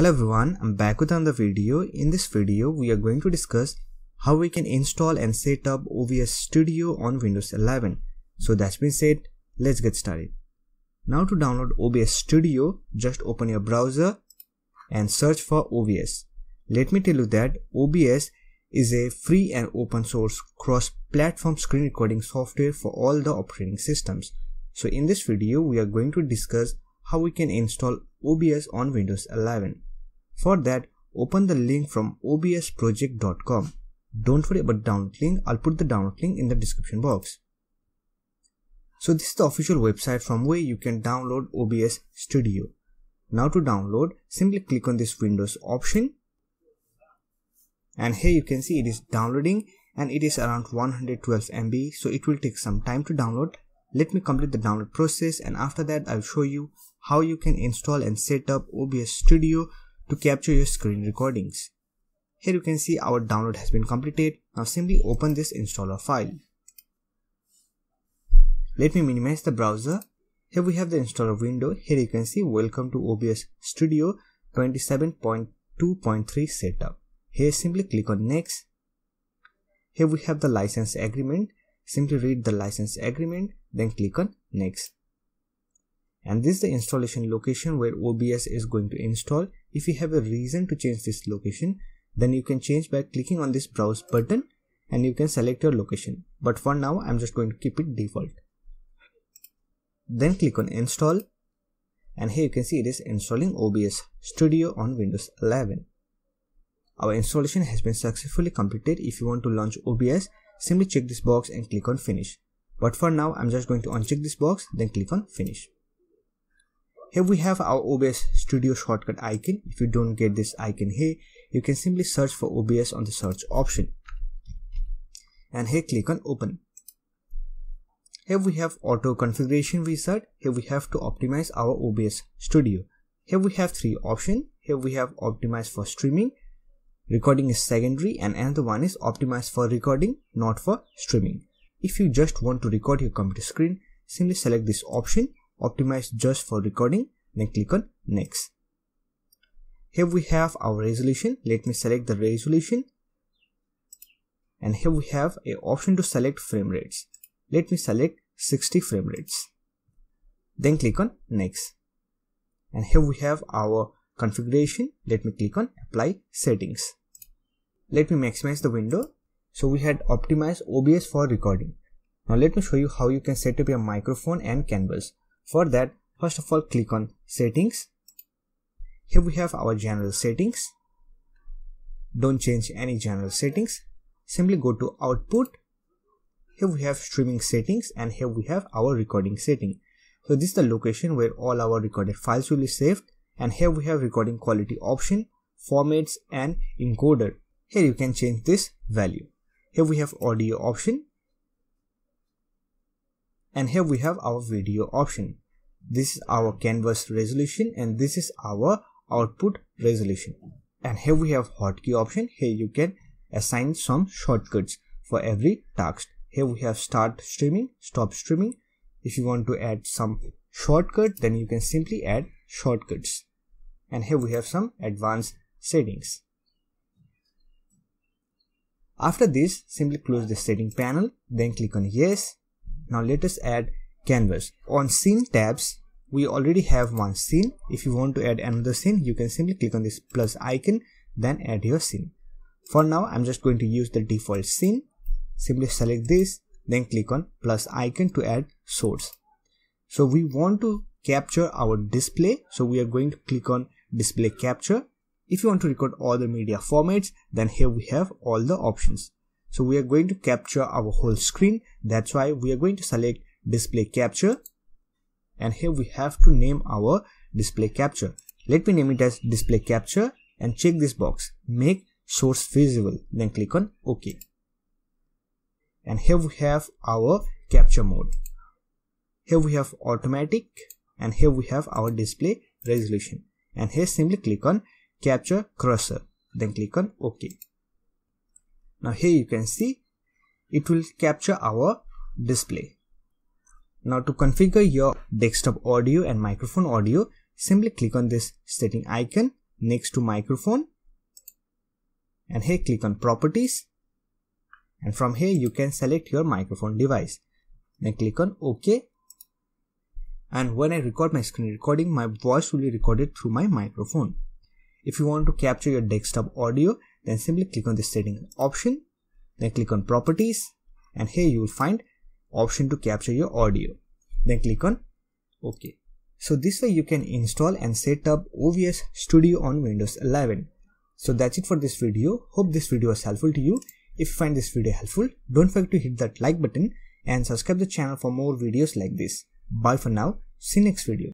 Hello everyone, I'm back with another video. In this video, we are going to discuss how we can install and set up OBS Studio on Windows 11. So that's been said, let's get started. Now to download OBS Studio, just open your browser and search for OBS. Let me tell you that OBS is a free and open source cross-platform screen recording software for all the operating systems. So in this video, we are going to discuss how we can install OBS on Windows 11. For that, open the link from obsproject.com. Don't worry about download link, I'll put the download link in the description box. So this is the official website from where you can download OBS Studio. Now to download, simply click on this Windows option. And here you can see it is downloading and it is around 112 MB, so it will take some time to download. Let me complete the download process and after that I'll show you how you can install and set up OBS Studio to capture your screen recordings. Here you can see our download has been completed. Now simply open this installer file. Let me minimize the browser. Here we have the installer window. Here you can see welcome to OBS Studio 27.2.3 setup. Here simply click on next. Here we have the license agreement. Simply read the license agreement, then click on next. And this is the installation location where OBS is going to install. If you have a reason to change this location, then you can change by clicking on this browse button and you can select your location. But for now, I'm just going to keep it default. Then click on install. And here you can see it is installing OBS Studio on Windows 11. Our installation has been successfully completed. If you want to launch OBS, simply check this box and click on finish. But for now, I'm just going to uncheck this box, then click on finish. Here we have our OBS Studio shortcut icon. If you don't get this icon here, you can simply search for OBS on the search option. And here click on open. Here we have auto configuration wizard. Here we have to optimize our OBS Studio. Here we have three options. Here we have optimize for streaming. Recording is secondary and another one is optimized for recording, not for streaming. If you just want to record your computer screen, simply select this option, optimize just for recording, then click on next. Here we have our resolution. Let me select the resolution. And here we have an option to select frame rates. Let me select 60 frame rates. Then click on next. And here we have our configuration. Let me click on apply settings. Let me maximize the window. So we had optimized OBS for recording. Now let me show you how you can set up your microphone and canvas. For that, first of all click on settings. Here we have our general settings. Don't change any general settings. Simply go to output. Here we have streaming settings and here we have our recording setting. So this is the location where all our recorded files will be saved. And here we have recording quality option, formats and encoder. Here you can change this value. Here we have audio option. And here we have our video option. This is our canvas resolution and this is our output resolution. And here we have hotkey option. Here you can assign some shortcuts for every task. Here we have start streaming, stop streaming. If you want to add some shortcut, then you can simply add shortcuts. And here we have some advanced settings. After this, simply close the setting panel, then click on yes. Now let us add canvas. On scene tabs, we already have one scene. If you want to add another scene, you can simply click on this plus icon, then add your scene. For now, I'm just going to use the default scene. Simply select this, then click on plus icon to add source. So we want to capture our display, so we are going to click on display capture. If you want to record all the media formats, then here we have all the options. So we are going to capture our whole screen. That's why we are going to select display capture. And here we have to name our display capture. Let me name it as display capture and check this box, make source visible, then click on OK. And here we have our capture mode. Here we have automatic. And here we have our display resolution. And here simply click on capture cursor, then click on OK. Now here you can see it will capture our display. Now to configure your desktop audio and microphone audio, simply click on this setting icon, next to microphone, and here click on properties, and from here you can select your microphone device. Then click on OK, and when I record my screen recording, my voice will be recorded through my microphone. If you want to capture your desktop audio, then simply click on the setting option, then click on properties, and here you will find option to capture your audio. Then click on OK. So this way you can install and set up OBS Studio on Windows 11. So that's it for this video. Hope this video was helpful to you. If you find this video helpful, don't forget to hit that like button and subscribe the channel for more videos like this. Bye for now. See you next video.